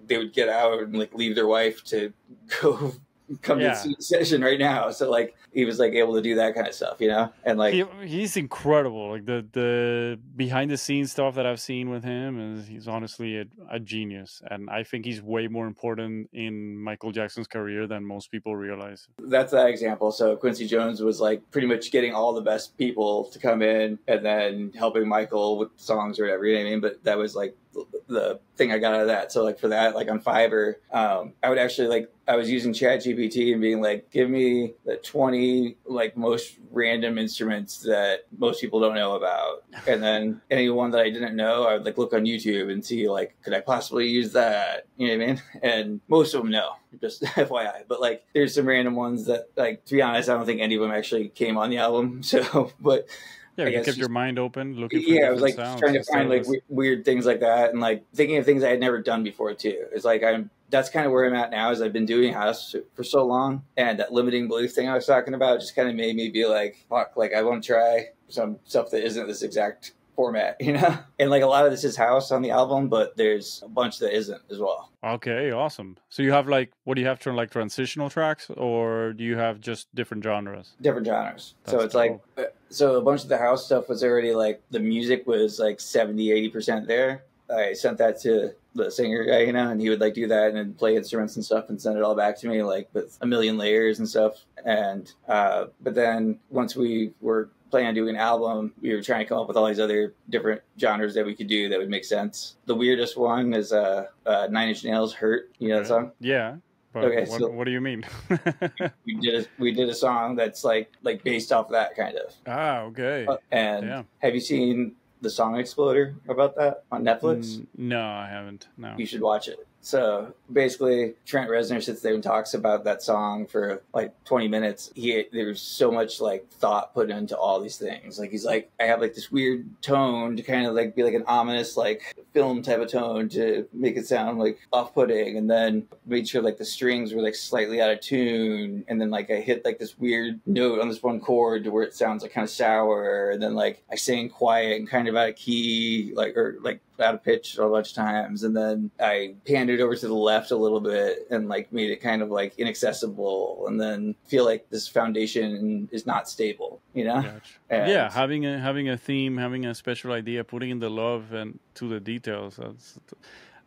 they would get out and, like, leave their wife to go come yeah. to the session right now. So, like, he was, like, able to do that kind of stuff, you know? And, like... He, he's incredible. Like, the, the behind-the-scenes stuff that I've seen with him is he's honestly... a A genius, and I think he's way more important in Michael Jackson's career than most people realize. That's that example. So Quincy Jones was like pretty much getting all the best people to come in and then helping Michael with songs or whatever, you know what I mean? But that was like the thing I got out of that. So like for that, like on Fiverr, um, I would actually like, I was using Chat G P T and being like, give me the twenty like most random instruments that most people don't know about. And then anyone that I didn't know, I would like look on YouTube and see like, could I possibly use that? You know what I mean? And most of them no, just F Y I. But like, there's some random ones that like, to be honest, I don't think any of them actually came on the album. So, but... Yeah, you kept your mind open, looking for yeah, I was like sounds. Trying to find like w weird things like that, and like thinking of things I had never done before too. It's like I'm that's kind of where I'm at now. Is I've been doing house for so long, and that limiting belief thing I was talking about just kind of made me be like, fuck, like I want to try some stuff that isn't this exact format, you know. And like a lot of this is house on the album, but there's a bunch that isn't as well. Okay, awesome. So you have like, what do you have to like transitional tracks, or do you have just different genres? Different genres. That's so it's dope. Like. So a bunch of the house stuff was already like, the music was like seventy, eighty percent there. I sent that to the singer guy, you know, and he would like do that and then play instruments and stuff and send it all back to me, like with a million layers and stuff. And, uh, but then once we were planning on doing an album, we were trying to come up with all these other different genres that we could do that would make sense. The weirdest one is uh, uh, Nine Inch Nails, Hurt, you know that song? Yeah. But okay, what, so what do you mean? we did a, we did a song that's like like based off of that kind of. Ah, okay. Uh, and yeah. Have you seen the Song Exploder about that on Netflix? Mm, no, I haven't. No. You should watch it. So basically, Trent Reznor sits there and talks about that song for like twenty minutes. He there's so much like thought put into all these things. Like he's like, I have like this weird tone to kind of like be like an ominous like film type of tone to make it sound like off-putting, and then made sure like the strings were like slightly out of tune, and then like I hit like this weird note on this one chord to where it sounds like kind of sour, and then like I sang quiet and kind of out of key, like or like out of pitch a bunch of times, and then I pandered over to the left a little bit and like made it kind of like inaccessible, and then feel like this foundation is not stable, you know? Gotcha. Yeah, having a having a theme, having a special idea, putting in the love and to the details. That's,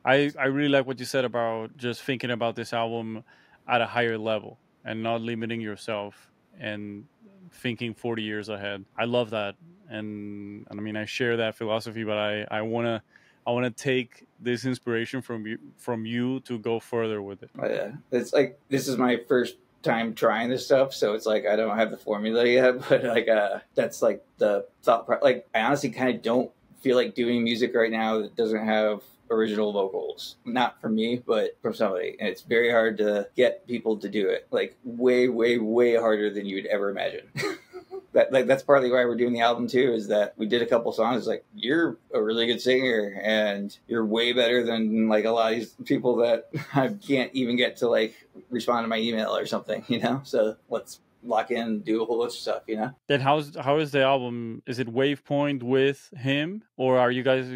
I I really like what you said about just thinking about this album at a higher level and not limiting yourself and thinking forty years ahead. I love that. And, and I mean, I share that philosophy, but I, I want to I want to take this inspiration from you, from you to go further with it. Oh, yeah. It's like, this is my first time trying this stuff. So it's like, I don't have the formula yet, but like, uh, that's like the thought. Pro like, I honestly kind of don't feel like doing music right now that doesn't have original vocals. Not for me, but from somebody. And it's very hard to get people to do it. Like way, way, way harder than you would ever imagine. That, like, that's partly why we're doing the album too, is that we did a couple songs like, you're a really good singer and you're way better than like a lot of these people that I can't even get to like respond to my email or something, you know? So let's lock in, do a whole bunch of stuff, you know? Then how's, how is the album? Is it Wavepoint with him, or are you guys...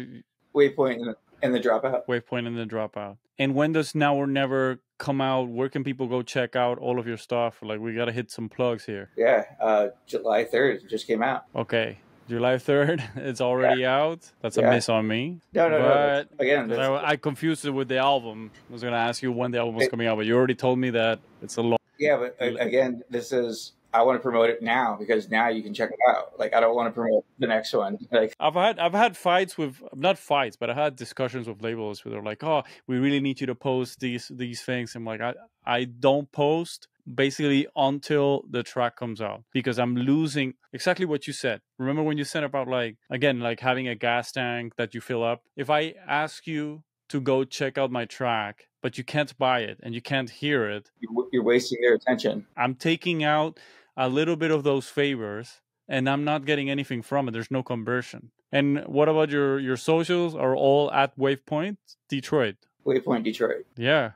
Wavepoint and the Dropout. Wavepoint and the Dropout. And when does Now or Never come out? Where can people go check out all of your stuff? Like, we got to hit some plugs here. Yeah, uh, July third, it just came out. Okay. July third, it's already yeah. out. That's yeah. a miss on me. No, no, but no. Again, that's... I, I confused it with the album. I was going to ask you when the album was it, coming out, but you already told me that it's a long. Yeah, but again, this is, I want to promote it now because now you can check it out. Like, I don't want to promote the next one. Like, I've had, I've had fights with, not fights, but I had discussions with labels where they're like, "Oh, we really need you to post these these things." I'm like, I, I don't post. Basically until the track comes out, because I'm losing exactly what you said. Remember when you said about, like, again, like having a gas tank that you fill up? If I ask you to go check out my track, but you can't buy it and you can't hear it, you're wasting their attention. I'm taking out a little bit of those favors and I'm not getting anything from it. There's no conversion. And what about your, your socials are all at Wavepoint Detroit? Wavepoint Detroit. Yeah.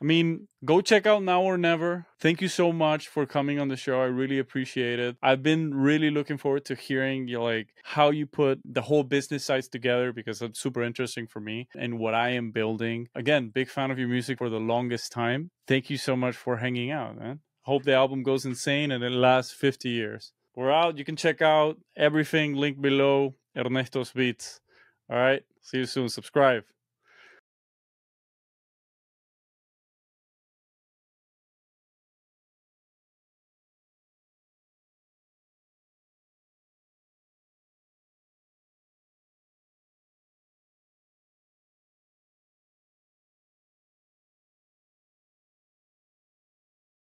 I mean, go check out Now or Never. Thank you so much for coming on the show. I really appreciate it. I've been really looking forward to hearing you, like, how you put the whole business sides together, because that's super interesting for me and what I am building. Again, big fan of your music for the longest time. Thank you so much for hanging out, man. Hope the album goes insane and it lasts fifty years. We're out. You can check out everything. Link below. Ernesto's Beats. All right. See you soon. Subscribe.